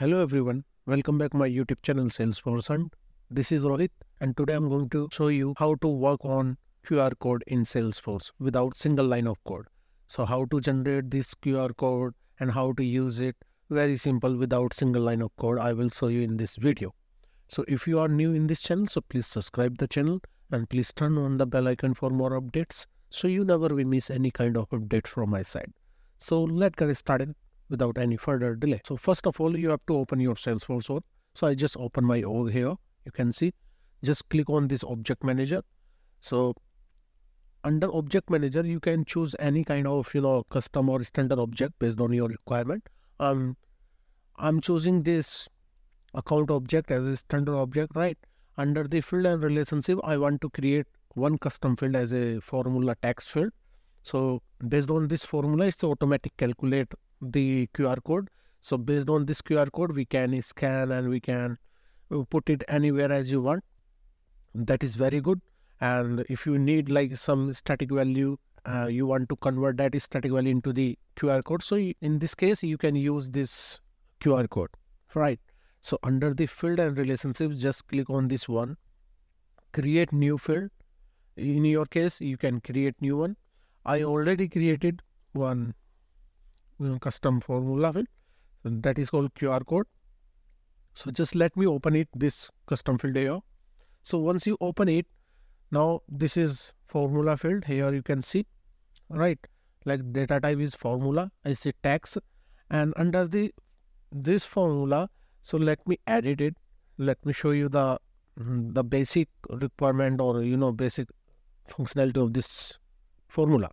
Hello everyone, welcome back to my YouTube channel Salesforce Hunt. This is Rohit and today I'm going to show you how to work on QR code in Salesforce without single line of code. So how to generate this QR code and how to use it, very simple without single line of code, I will show you in this video. So if you are new in this channel, so please subscribe the channel and please turn on the bell icon for more updates so you never will miss any kind of update from my side. So let's get started without any further delay. So first of all, you have to open your Salesforce org. So I just open my org here. You can see, just click on this object manager. So under object manager, you can choose any kind of, custom or standard object based on your requirement. I'm choosing this account object as a standard object, right? Under the field and relationship, I want to create one custom field as a formula text field. So based on this formula, it's automatic calculate the QR code. So based on this QR code, we can scan and we can put it anywhere as you want. That is very good. And if you need like some static value, you want to convert that static value into the QR code. So in this case, you can use this QR code, right? So under the field and relationships, just click on this one, create new field. In your case, you can create new one. I already created one custom formula field, so that is called QR code. So just let me open it, this custom field here. So once you open it, now this is formula field. Here you can see, right, like data type is formula, I say text, and under this formula, so let me edit it. Let me show you the basic requirement or basic functionality of this formula.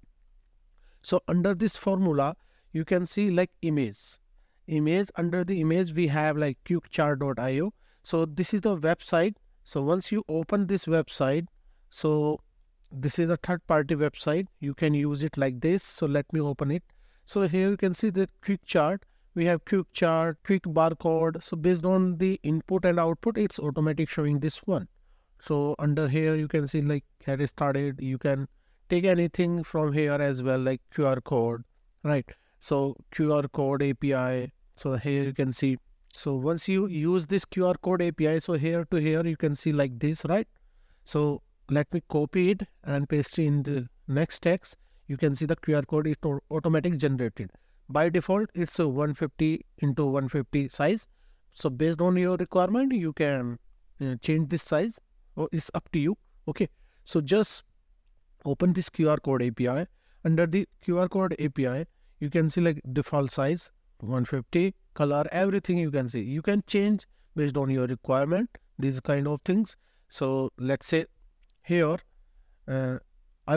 So under this formula, you can see like image. Under the image, we have like quickchart.io. So this is the website. So once you open this website, so this is a third-party website. You can use it like this. So let me open it. So here you can see the quick chart. We have quick chart, quick barcode. So based on the input and output, it's automatic showing this one. So under here, you can see like get started. You can take anything from here as well, like QR code, right? So QR code API. So here you can see. So once you use this QR code API, so here to here, you can see like this, right? So let me copy it and paste it in the next text. You can see the QR code is automatic generated. By default, it's a 150×150 size. So based on your requirement, you can change this size, or it's up to you. Okay. So just open this QR code API. Under the QR code API, you can see like default size, 150, color, everything you can see. You can change based on your requirement, these kind of things. So let's say here, I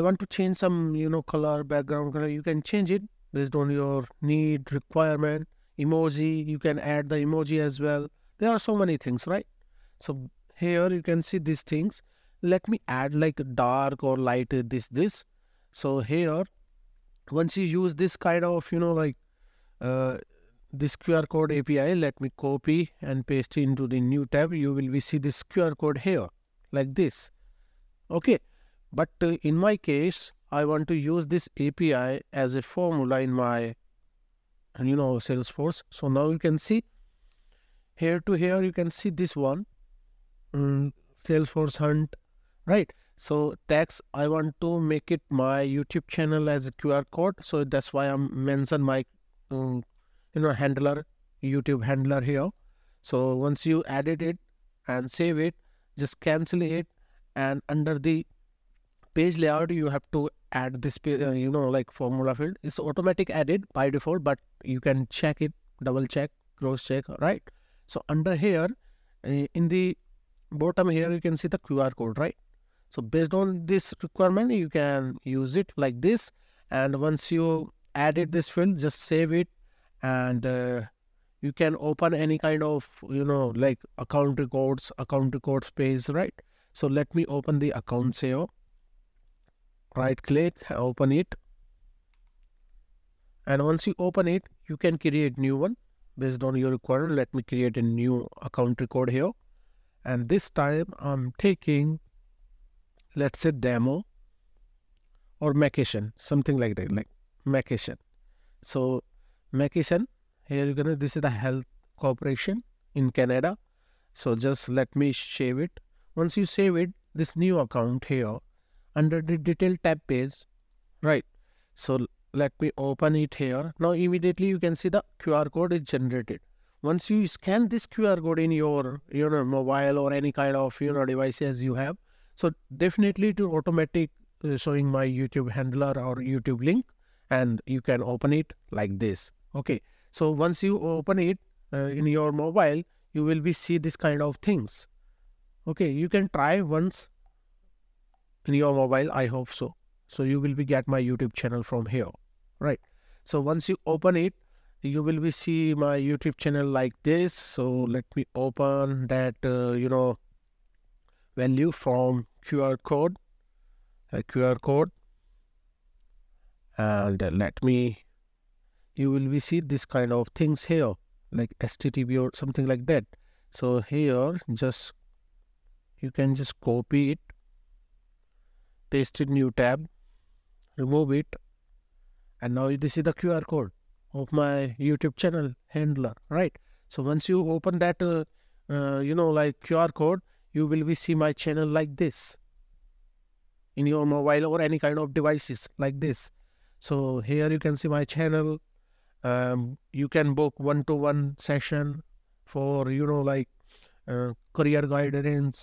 want to change some, color, background color. You can change it based on your need, requirement, emoji. You can add the emoji as well. There are so many things, right? So here you can see these things. Let me add like dark or light, this. So here, once you use this kind of, this QR code API, let me copy and paste into the new tab. You will see this QR code here, like this. Okay. But in my case, I want to use this API as a formula in my, Salesforce. So now you can see here to here, you can see this one, Salesforce Hunt, right? So text, I want to make it my YouTube channel as a QR code. So that's why I'm mentioned my, handler, YouTube handler here. So once you edit it and save it, just cancel it. And under the page layout, you have to add this, like formula field. It's automatic added by default, but you can check it, double check, cross check, right? So under here, in the bottom here, you can see the QR code, right? So based on this requirement, you can use it like this. And once you added this field, just save it. And you can open any kind of, account records page, right? So let me open the accounts here. Right click, open it. And once you open it, you can create new one based on your requirement. Let me create a new account record here. And this time I'm taking, let's say, demo or vacation, something like that, like vacation. So vacation, here you can, this is the health Corporation in Canada. So just let me save it. Once you save it, this new account here under the detail tab page, right? So let me open it here. Now immediately you can see the QR code is generated. Once you scan this QR code in your mobile or any kind of devices you have, so definitely to automatic showing my YouTube handler or YouTube link, and you can open it like this. Okay, so once you open it in your mobile, you will be see this kind of things. Okay, you can try once in your mobile, I hope so. So you will be get my YouTube channel from here, right? So once you open it, you will be see my YouTube channel like this. So let me open that, value from QR code, and let me, you will be see this kind of things here, like HTTP or something like that. So here, just, you can just copy it, paste it new tab, remove it, and now this is the QR code of my YouTube channel handler, right? So once you open that, QR code, you will be see my channel like this in your mobile or any kind of devices like this. So here you can see my channel. You can book one-to-one session for, career guidance.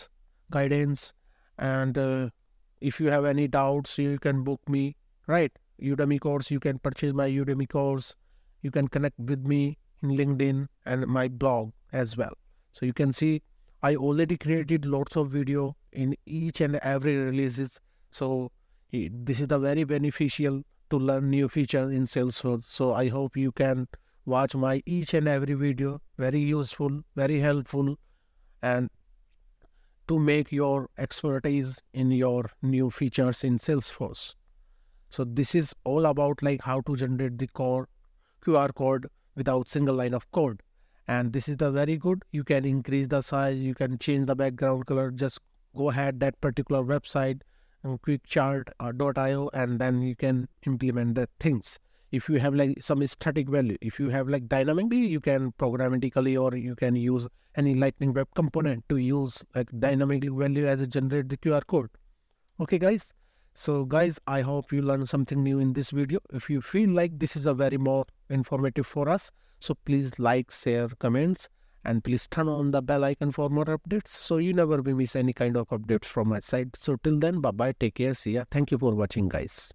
And if you have any doubts, you can book me, right? Udemy course, you can purchase my Udemy course. You can connect with me in LinkedIn and my blog as well. So you can see I already created lots of video in each and every releases. So this is the very beneficial to learn new feature in Salesforce. So I hope you can watch my each and every video. Very useful, very helpful, and to make your expertise in your new features in Salesforce. So this is all about like how to generate the QR code without single line of code. And this is the very good. You can increase the size. You can change the background color. Just go ahead that particular website and quickchart.io, and then you can implement the things. If you have like some static value, if you have like dynamically, you can programmatically, or you can use any Lightning Web Component to use like dynamic value as it generate the QR code. Okay, guys. So guys, I hope you learned something new in this video. If you feel like this is a very more informative for us, so please like, share, comments, and please turn on the bell icon for more updates, so you never miss any kind of updates from my side. So till then, bye-bye, take care, see ya. Thank you for watching, guys.